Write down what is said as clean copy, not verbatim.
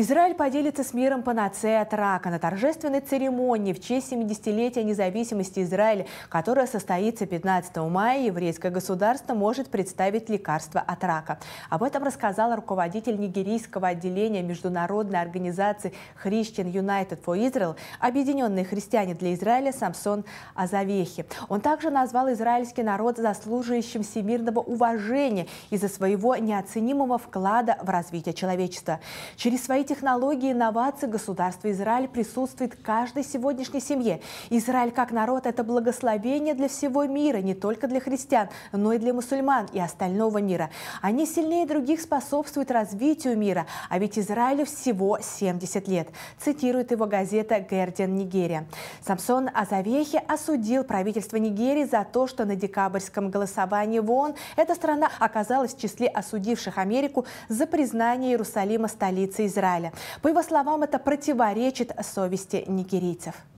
Израиль поделится с миром панацеей от рака на торжественной церемонии в честь 70-летия независимости Израиля, которая состоится 15 мая. Еврейское государство может представить лекарство от рака. Об этом рассказал руководитель нигерийского отделения международной организации Christian United for Israel, объединенные христиане для Израиля, Самсон Азавехи. Он также назвал израильский народ заслуживающим всемирного уважения из-за своего неоценимого вклада в развитие человечества. Через свои технологии и инновации государство Израиль присутствует в каждой сегодняшней семье. Израиль как народ – это благословение для всего мира, не только для христиан, но и для мусульман и остального мира. Они сильнее других способствуют развитию мира, а ведь Израилю всего 70 лет, цитирует его газета «Гердиан Нигерия». Самсон Азавехи осудил правительство Нигерии за то, что на декабрьском голосовании в ООН эта страна оказалась в числе осудивших Америку за признание Иерусалима столицей Израиля. По его словам, это противоречит совести нигерийцев.